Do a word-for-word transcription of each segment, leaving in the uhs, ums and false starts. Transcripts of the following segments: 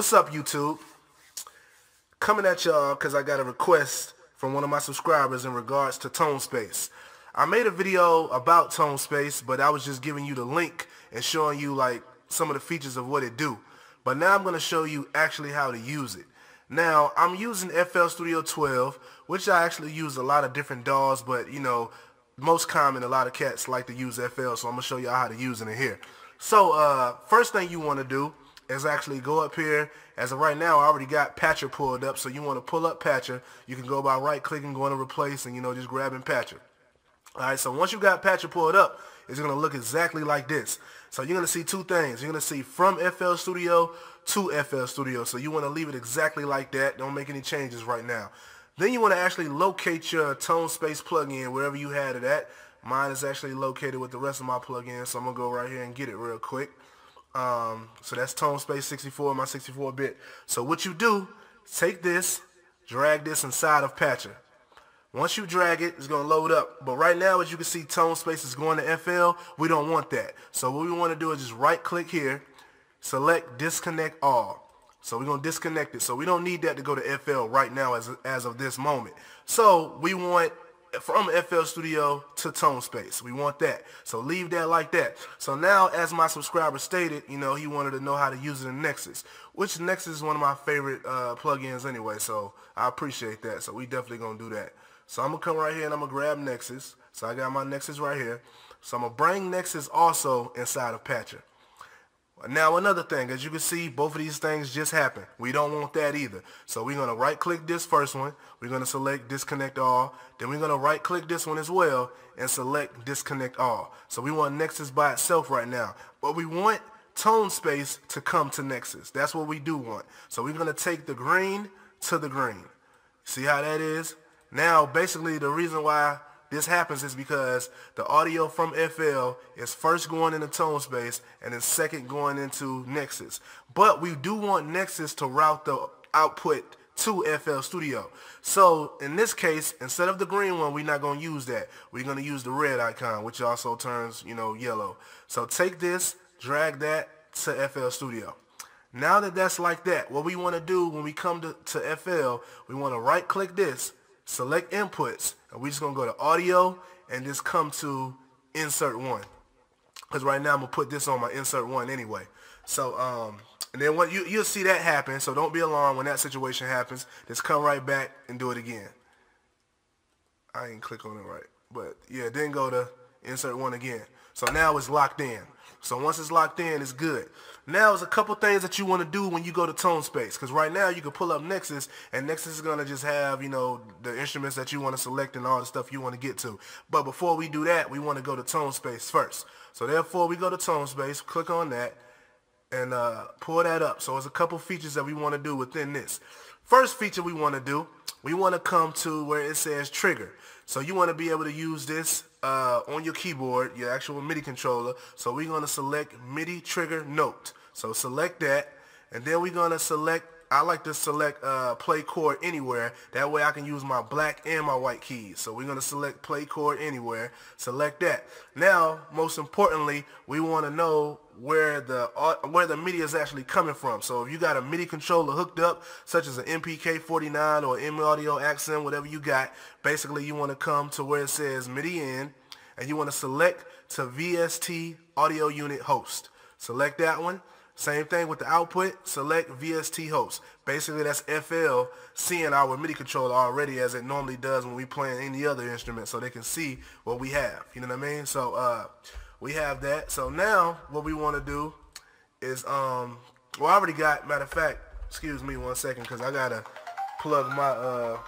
What's up, YouTube? Coming at y'all because I got a request from one of my subscribers in regards to Tone Space. I made a video about Tone Space, but I was just giving you the link and showing you like some of the features of what it do. But now I'm going to show you actually how to use it. Now, I'm using F L Studio twelve, which I actually use a lot of different D A Ws, but you know, most common, a lot of cats like to use F L, so I'm going to show y'all how to use it in here. So, uh, first thing you want to do is actually go up here. As of right now, I already got Patcher pulled up, so you want to pull up Patcher. You can go by right clicking, going to replace, and you know, just grabbing Patcher. Alright, so once you got Patcher pulled up, it's going to look exactly like this. So you're going to see two things. You're going to see from F L Studio to F L Studio. So you want to leave it exactly like that. Don't make any changes right now. Then you want to actually locate your Tone Space plugin wherever you had it at. Mine is actually located with the rest of my plugins, so I'm going to go right here and get it real quick. Um, so that's Tone Space sixty-four, my sixty-four bit. So what you do, take this, drag this inside of Patcher. Once you drag it, it's going to load up. But right now, as you can see, Tone Space is going to F L. We don't want that. So what we want to do is just right-click here, select Disconnect All. So we're going to disconnect it. So we don't need that to go to F L right now as, as of this moment. So we want from F L Studio to Tone Space. We want that. So leave that like that. So now, as my subscriber stated, you know, he wanted to know how to use it in Nexus, which Nexus is one of my favorite uh, plugins anyway. So I appreciate that. So we definitely going to do that. So I'm going to come right here and I'm going to grab Nexus. So I got my Nexus right here. So I'm going to bring Nexus also inside of Patcher. Now another thing, as you can see, both of these things just happened. We don't want that either. So we're going to right click this first one. We're going to select Disconnect All. Then we're going to right click this one as well and select Disconnect All. So we want Nexus by itself right now. But we want Tone Space to come to Nexus. That's what we do want. So we're going to take the green to the green. See how that is? Now basically the reason why this happens is because the audio from F L is first going into Tone Space and then second going into Nexus. But we do want Nexus to route the output to F L Studio. So in this case, instead of the green one, we're not going to use that. We're going to use the red icon, which also turns, you know, yellow. So take this, drag that to F L Studio. Now that that's like that, what we want to do when we come to, to F L, we want to right click this, select Inputs, and we're just going to go to Audio and just come to Insert one. Because right now I'm going to put this on my Insert one anyway. So, um, and then what you, you'll see that happen, so don't be alarmed when that situation happens. Just come right back and do it again. I didn't click on it right. But, yeah, then go to Insert one again. So now it's locked in. So once it's locked in, it's good. Now there's a couple things that you want to do when you go to Tone Space, because right now you can pull up Nexus, and Nexus is going to just have, you know, the instruments that you want to select and all the stuff you want to get to. But before we do that, we want to go to Tone Space first. So therefore, we go to Tone Space, click on that, and uh, pull that up. So there's a couple features that we want to do within this. First feature we want to do, we want to come to where it says Trigger. So you want to be able to use this Uh, on your keyboard, your actual MIDI controller. So we're going to select MIDI trigger note. So select that, and then we're going to select, I like to select uh, play chord anywhere. That way I can use my black and my white keys. So we're going to select play chord anywhere. Select that. Now, most importantly, we want to know where the uh, where the MIDI is actually coming from. So if you got a MIDI controller hooked up, such as an M P K forty-nine or M Audio Accent, whatever you got, basically you want to come to where it says MIDI in, and you want to select to V S T audio unit host. Select that one. Same thing with the output, select V S T host. Basically, that's F L seeing our MIDI controller already as it normally does when we playing any other instrument, so they can see what we have. You know what I mean? So uh, we have that. So now what we want to do is, um, well, I already got, matter of fact, excuse me one second, because I got to plug my, uh,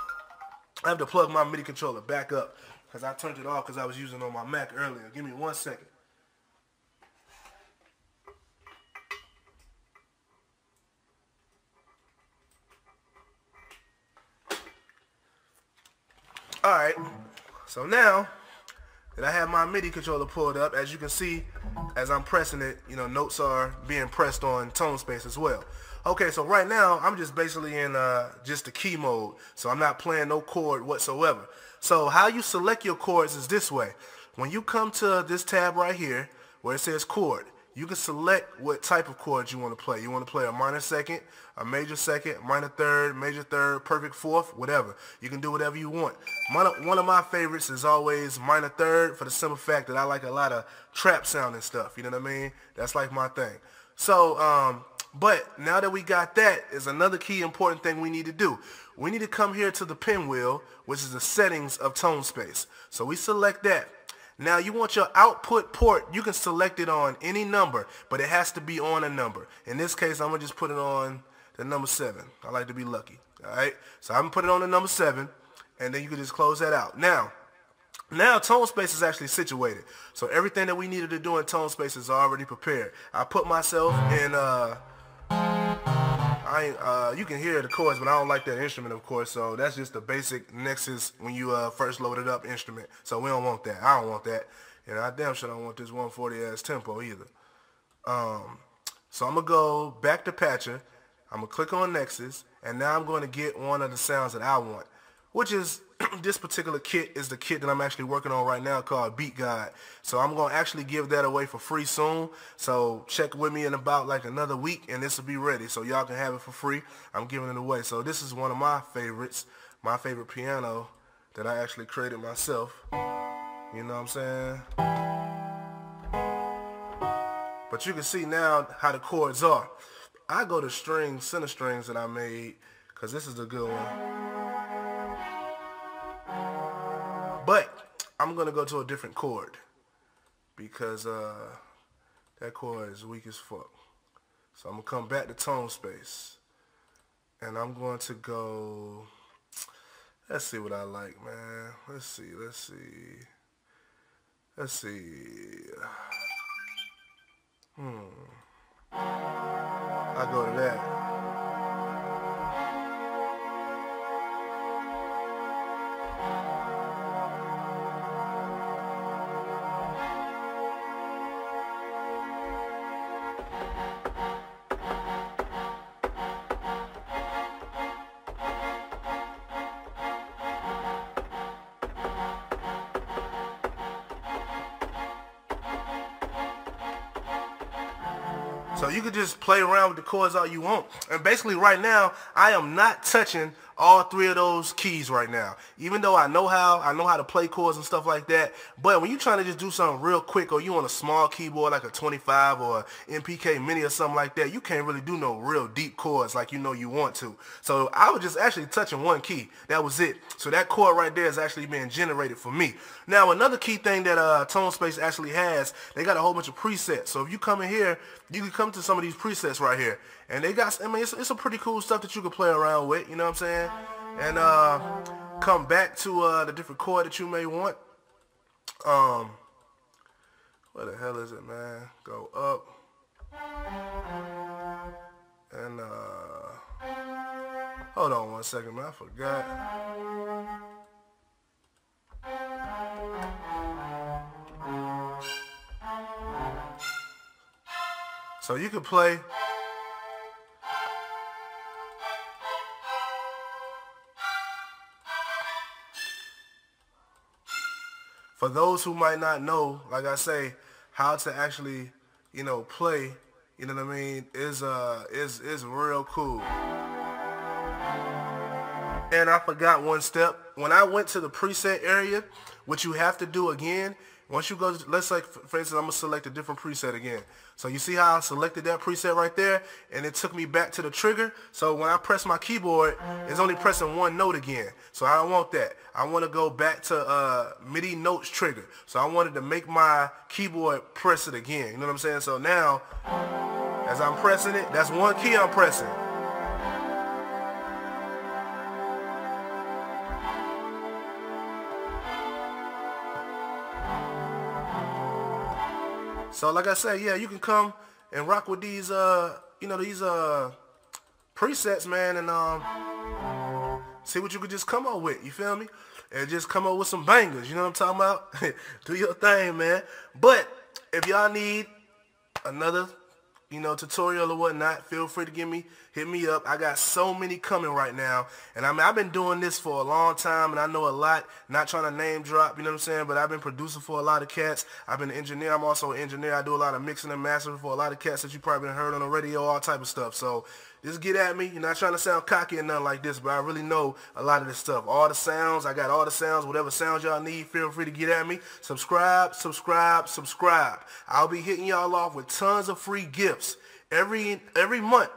I have to plug my MIDI controller back up, because I turned it off because I was using it on my Mac earlier. Give me one second. Alright, so now that I have my MIDI controller pulled up, as you can see, as I'm pressing it, you know, notes are being pressed on Tone Space as well. Okay, so right now, I'm just basically in uh, just the key mode, so I'm not playing no chord whatsoever. So how you select your chords is this way. When you come to this tab right here, where it says chord, you can select what type of chord you want to play. You want to play a minor second, a major second, minor third, major third, perfect fourth, whatever. You can do whatever you want. One of my favorites is always minor third, for the simple fact that I like a lot of trap sound and stuff. You know what I mean? That's like my thing. So, um, but now that we got that, is another key important thing we need to do. We need to come here to the pinwheel, which is the settings of tone space. So we select that. Now you want your output port, you can select it on any number, but it has to be on a number. In this case, I'm going to just put it on the number seven. I like to be lucky. Alright, so I'm going to put it on the number seven, and then you can just close that out. Now, now tone space is actually situated. So everything that we needed to do in tone space is already prepared. I put myself in, uh, I, uh, you can hear the chords, but I don't like that instrument, of course, so that's just the basic Nexus when you uh, first load it up instrument, so we don't want that. I don't want that, and I damn sure don't want this one forty ass tempo either. Um, so I'm going to go back to patcher, I'm going to click on Nexus, and now I'm going to get one of the sounds that I want, which is, this particular kit is the kit that I'm actually working on right now called Beat God. So I'm going to actually give that away for free soon. So check with me in about like another week and this will be ready. So y'all can have it for free. I'm giving it away. So this is one of my favorites. My favorite piano that I actually created myself. You know what I'm saying? But you can see now how the chords are. I go to strings, center strings that I made, because this is a good one. But I'm going to go to a different chord because uh, that chord is weak as fuck. So I'm going to come back to tone space. And I'm going to go, let's see what I like, man. Let's see, let's see. Let's see. Hmm. I go to that. So you can just play around with the chords all you want. And basically right now, I am not touching all three of those keys right now. Even though I know how, I know how to play chords and stuff like that. But when you're trying to just do something real quick, or you on a small keyboard like a twenty-five or M P K mini or something like that, you can't really do no real deep chords like you know you want to. So I was just actually touching one key. That was it. So that chord right there is actually being generated for me. Now another key thing that uh, Tone Space actually has, they got a whole bunch of presets. So if you come in here, you can come to some of these presets right here, and they got, I mean, it's, it's some pretty cool stuff that you can play around with, you know what I'm saying, and uh, come back to uh, the different chord that you may want. Um, where the hell is it, man? Go up, and uh, hold on one second, man, I forgot. So you can play, for those who might not know, like I say, how to actually, you know, play, you know what I mean, is uh is is real cool. And I forgot one step. When I went to the preset area, what you have to do again, once you go, let's like, for instance, I'm going to select a different preset again. So you see how I selected that preset right there, and it took me back to the trigger. So when I press my keyboard, it's only pressing one note again. So I don't want that. I want to go back to uh, MIDI notes trigger. So I wanted to make my keyboard press it again. You know what I'm saying? So now, as I'm pressing it, that's one key I'm pressing. So like I said, yeah, you can come and rock with these, uh, you know, these uh, presets, man, and um, see what you could just come up with, you feel me? And just come up with some bangers, you know what I'm talking about? Do your thing, man. But if y'all need another, you know, tutorial or whatnot, feel free to give me, hit me up. I got so many coming right now. And I mean, I've been doing this for a long time, and I know a lot, not trying to name drop, you know what I'm saying, but I've been producing for a lot of cats. I've been an engineer. I'm also an engineer. I do a lot of mixing and mastering for a lot of cats that you probably heard on the radio, all type of stuff. So just get at me. You're not trying to sound cocky or nothing like this, but I really know a lot of this stuff. All the sounds, I got all the sounds, whatever sounds y'all need, feel free to get at me. Subscribe, subscribe, subscribe. I'll be hitting y'all off with tons of free gifts. Every every month,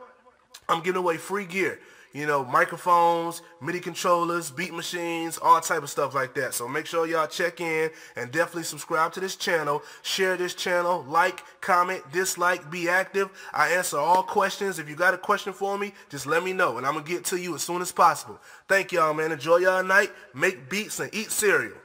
I'm giving away free gear. You know, microphones, MIDI controllers, beat machines, all type of stuff like that. So make sure y'all check in and definitely subscribe to this channel. Share this channel. Like, comment, dislike, be active. I answer all questions. If you got a question for me, just let me know, and I'm going to get to you as soon as possible. Thank y'all, man. Enjoy y'all night. Make beats and eat cereal.